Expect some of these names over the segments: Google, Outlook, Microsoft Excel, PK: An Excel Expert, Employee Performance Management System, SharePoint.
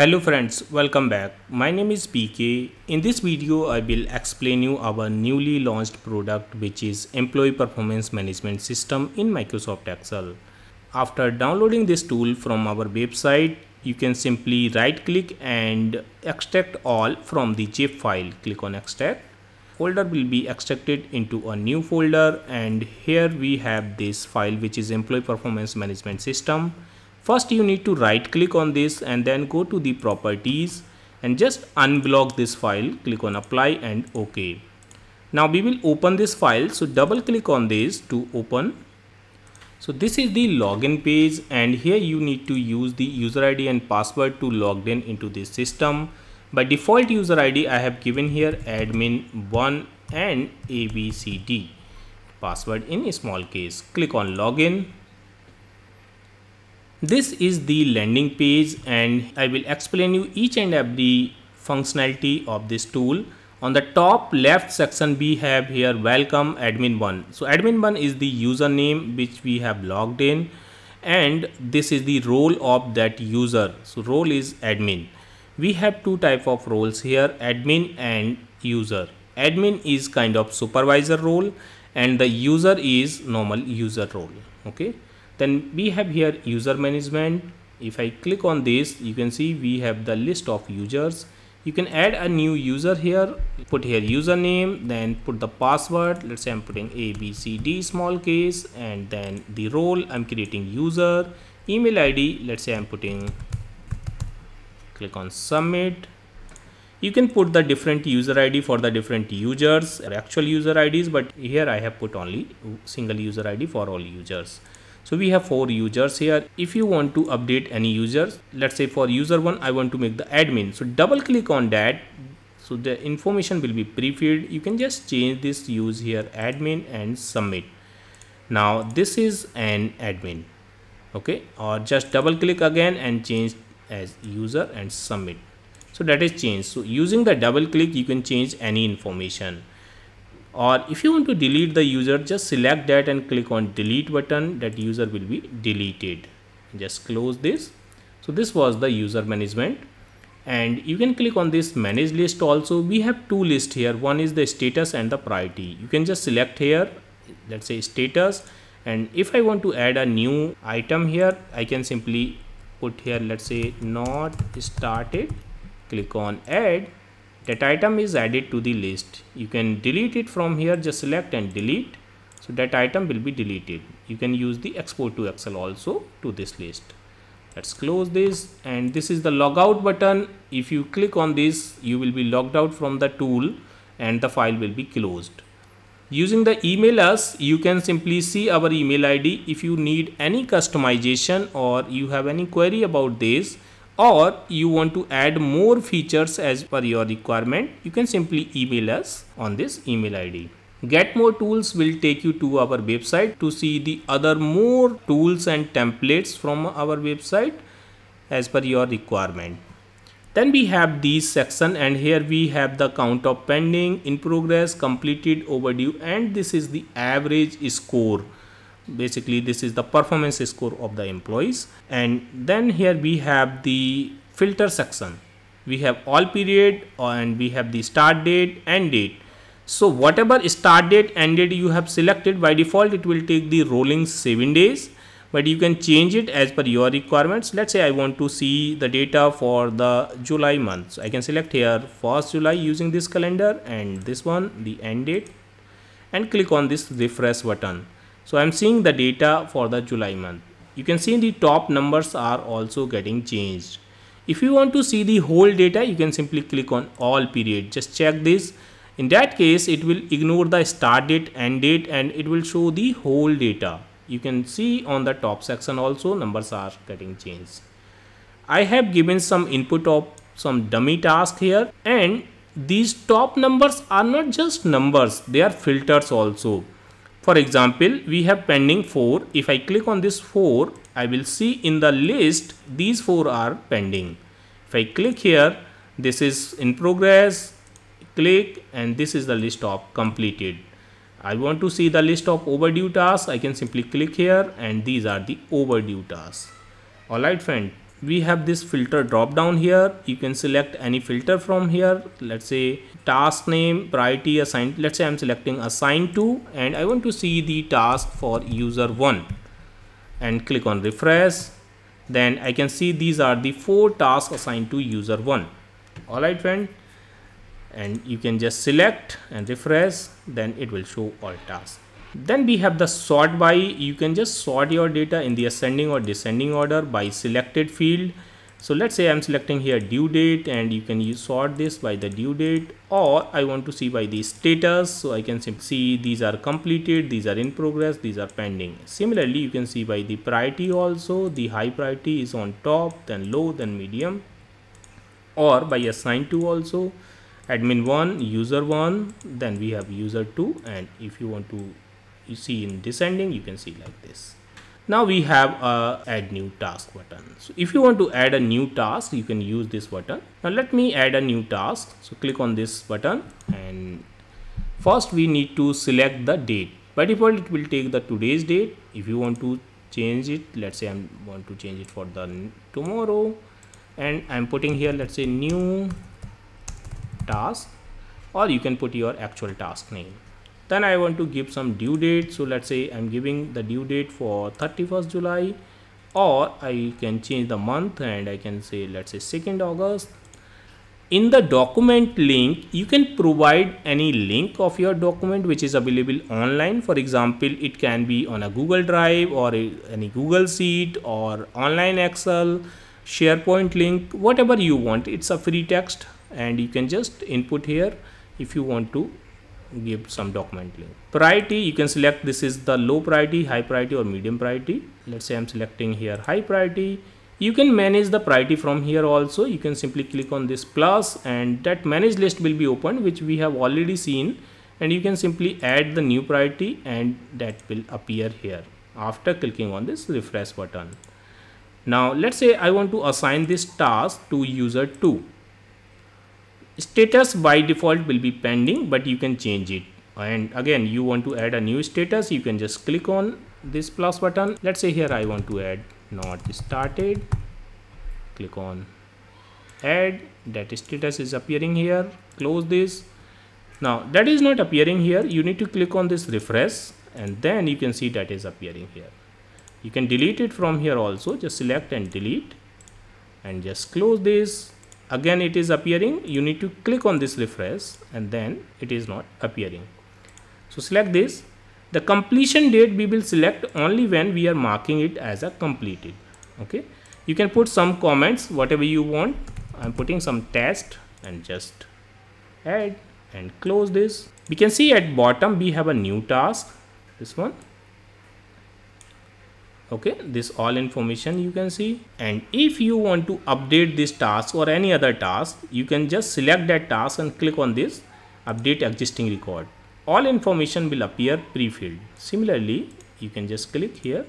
Hello friends, welcome back. My name is PK. In this video, I will explain you our newly launched product, which is Employee Performance Management System in Microsoft Excel. After downloading this tool from our website, you can simply right click and extract all from the zip file. Click on extract. Folder will be extracted into a new folder, and here we have this file, which is Employee Performance Management System. First, you need to right click on this and then go to the properties and just unblock this file. Click on apply and OK. Now we will open this file. So double click on this to open. So this is the login page, and here you need to use the user ID and password to log in into this system. By default user ID, I have given here admin1 and ABCD. Password in small case. Click on login. This is the landing page, and I will explain you each and every functionality of this tool. On the top left section, we have here welcome admin1. So admin1 is the username which we have logged in, and this is the role of that user. So role is admin. We have two types of roles here, admin and user. Admin is kind of supervisor role, and the user is normal user role. Okay. Then we have here user management. If I click on this, you can see we have the list of users. You can add a new user here, put here username, then put the password. Let's say I'm putting ABCD small case, and then the role I'm creating user. Email ID, let's say I'm putting, click on submit. You can put the different user ID for the different users, actual user IDs, but here I have put only single user ID for all users. So we have four users here. If you want to update any users, let's say for user one, I want to make the admin. So double click on that. So the information will be pre-filled. You can just change this, use here admin and submit. Now this is an admin. Okay. Or just double click again and change as user and submit. So that is changed. So using the double click, you can change any information. Or if you want to delete the user, just select that and click on delete button. That user will be deleted. Just close this. So this was the user management, and you can click on this manage list also. We have two lists here. One is the status and the priority. You can just select here, let's say status. And if I want to add a new item here, I can simply put here, let's say not started. Click on add. That item is added to the list. You can delete it from here, just select and delete. So that item will be deleted. You can use the export to Excel also to this list. Let's close this, and this is the logout button. If you click on this, you will be logged out from the tool and the file will be closed. Using the email us, you can simply see our email ID. If you need any customization or you have any query about this, or you want to add more features as per your requirement, you can simply email us on this email ID. Get More Tools will take you to our website to see the other more tools and templates from our website as per your requirement. Then we have these section, and here we have the count of pending, in progress, completed, overdue, and this is the average score. Basically, this is the performance score of the employees. And then here we have the filter section. We have all period, and we have the start date, end date. So whatever start date, end date you have selected, by default it will take the rolling 7 days, but you can change it as per your requirements. Let's say I want to see the data for the July month. So I can select here 1st July using this calendar, and this one, the end date, and click on this refresh button. So I'm seeing the data for the July month. You can see the top numbers are also getting changed. If you want to see the whole data, you can simply click on all period. Just check this. In that case, it will ignore the start date, end date, and it will show the whole data. You can see on the top section also numbers are getting changed. I have given some input of some dummy task here, and these top numbers are not just numbers, they are filters also. For example, we have pending 4. If I click on this 4, I will see in the list these 4 are pending. If I click here, this is in progress, click, and this is the list of completed. I want to see the list of overdue tasks. I can simply click here, and these are the overdue tasks. Alright friend, we have this filter drop down here. You can select any filter from here. Let's say task name, priority assigned. Let's say I'm selecting assigned to, and I want to see the task for user 1 and click on refresh. Then I can see these are the 4 tasks assigned to user 1. All right, friend. And you can just select and refresh, then it will show all tasks. Then we have the sort by. You can just sort your data in the ascending or descending order by selected field. So let's say I'm selecting here due date, and you can sort this by the due date, or I want to see by the status. So I can see these are completed, these are in progress, these are pending. Similarly, you can see by the priority also. The high priority is on top, then low, then medium, or by assigned to also. Admin 1, user 1, then we have user 2, and if you want to see in descending, you can see like this. Now we have a add new task button. So if you want to add a new task, you can use this button. Now let me add a new task. So click on this button, and first we need to select the date. By default, it will take the today's date. If you want to change it, let's say I want to change it for the tomorrow, and I'm putting here, let's say new task, or you can put your actual task name. Then I want to give some due date. So let's say I'm giving the due date for 31st July, or I can change the month and I can say, let's say 2nd August. In the document link, you can provide any link of your document which is available online. For example, it can be on a Google Drive or any Google Sheet or online Excel, SharePoint link, whatever you want. It's a free text, and you can just input here if you want to give some document link. Priority, you can select this is the low priority, high priority, or medium priority. Let's say I'm selecting here high priority. You can manage the priority from here also. You can simply click on this plus, and that manage list will be opened, which we have already seen, and you can simply add the new priority, and that will appear here after clicking on this refresh button. Now let's say I want to assign this task to user 2. Status by default will be pending, but you can change it. And again, you want to add a new status, you can just click on this plus button. Let's say here I want to add not started. Click on add. That status is appearing here. Close this. Now that is not appearing here. You need to click on this refresh, and then you can see that is appearing here. You can delete it from here also. Just select and delete, and just close this. Again, it is appearing. You need to click on this refresh, and then it is not appearing. So select this. The completion date we will select only when we are marking it as a completed. Okay. You can put some comments, whatever you want. I'm putting some test, and just add and close this. We can see at bottom we have a new task. This one. Okay, this all information you can see. And if you want to update this task or any other task, you can just select that task and click on this update existing record. All information will appear pre-filled. Similarly, you can just click here.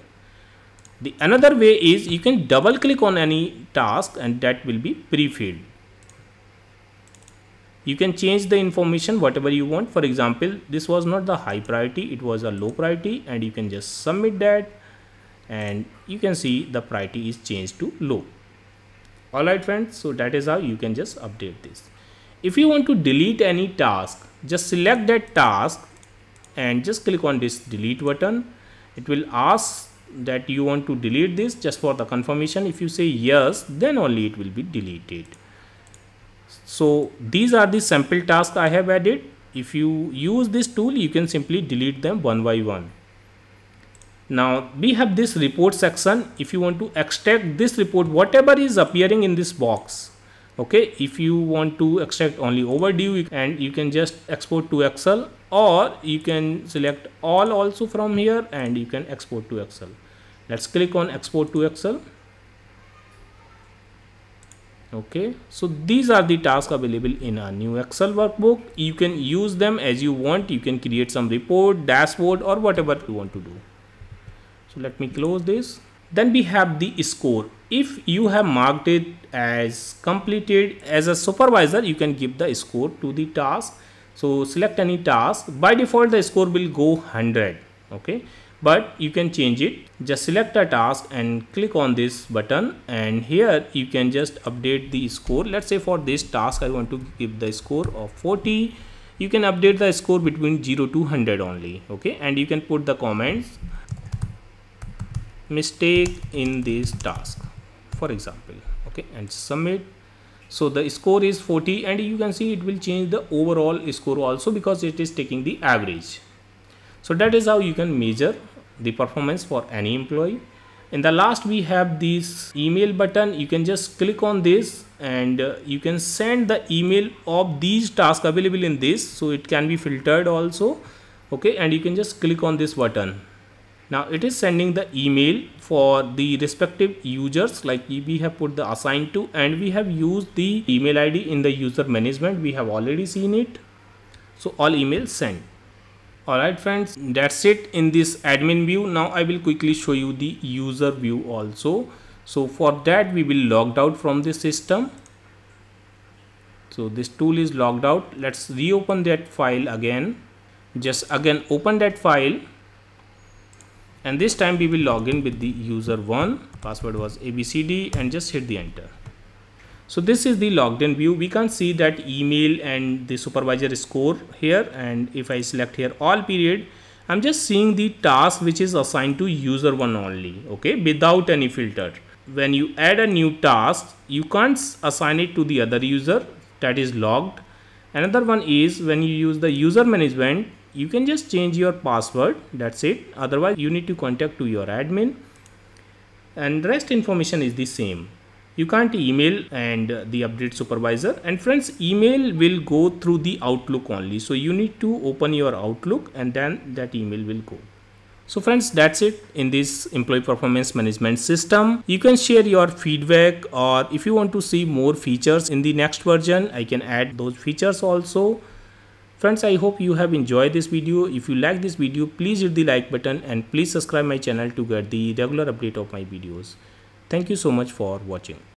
The another way is you can double click on any task, and that will be pre-filled. You can change the information whatever you want. For example, this was not the high priority, it was a low priority, and you can just submit that. And you can see the priority is changed to low. All right, friends. So that is how you can just update this. If you want to delete any task, just select that task and just click on this delete button. It will ask that you want to delete this just for the confirmation. If you say yes, then only it will be deleted. So these are the sample tasks I have added. If you use this tool, you can simply delete them one by one. Now we have this report section. If you want to extract this report, whatever is appearing in this box. Okay, if you want to extract only overdue, and you can just export to Excel, or you can select all also from here, and you can export to Excel. Let's click on export to Excel. Okay, so these are the tasks available in a new Excel workbook. You can use them as you want. You can create some report, dashboard, or whatever you want to do. So let me close this. Then we have the score. If you have marked it as completed, as a supervisor, you can give the score to the task. So select any task. By default, the score will go 100. Okay. but you can change it. Just select a task and click on this button, and here you can just update the score. Let's say for this task I want to give the score of 40. You can update the score between 0 to 100 only, okay? And you can put the comments, mistake in this task, for example, okay, and submit. So the score is 40, and you can see it will change the overall score also because it is taking the average. So that is how you can measure the performance for any employee. In the last, we have this email button. You can just click on this and you can send the email of these tasks available in this. So it can be filtered also. Okay, and you can just click on this button. Now it is sending the email for the respective users, like we have put the assigned to, and we have used the email ID in the user management. We have already seen it. So all emails sent. Alright friends, that's it in this admin view. Now I will quickly show you the user view also. So for that we will logged out from this system. So this tool is logged out. Let's reopen that file again. Just again open that file. And this time we will log in with the user1, password was ABCD, and just hit the enter. So this is the logged in view. We can see that email and the supervisor score here. And if I select here all period, I'm just seeing the task which is assigned to user1 only, okay, without any filter. When you add a new task, you can't assign it to the other user that is logged. Another one is when you use the user management, you can just change your password, that's it. Otherwise you need to contact to your admin, and rest information is the same. You can't email and the update supervisor. And friends, email will go through the Outlook only, so you need to open your Outlook and then that email will go. So friends, that's it in this employee performance management system. You can share your feedback, or if you want to see more features in the next version, I can add those features also. Friends, I hope you have enjoyed this video. If you like this video, please hit the like button and please subscribe my channel to get the regular update of my videos. Thank you so much for watching.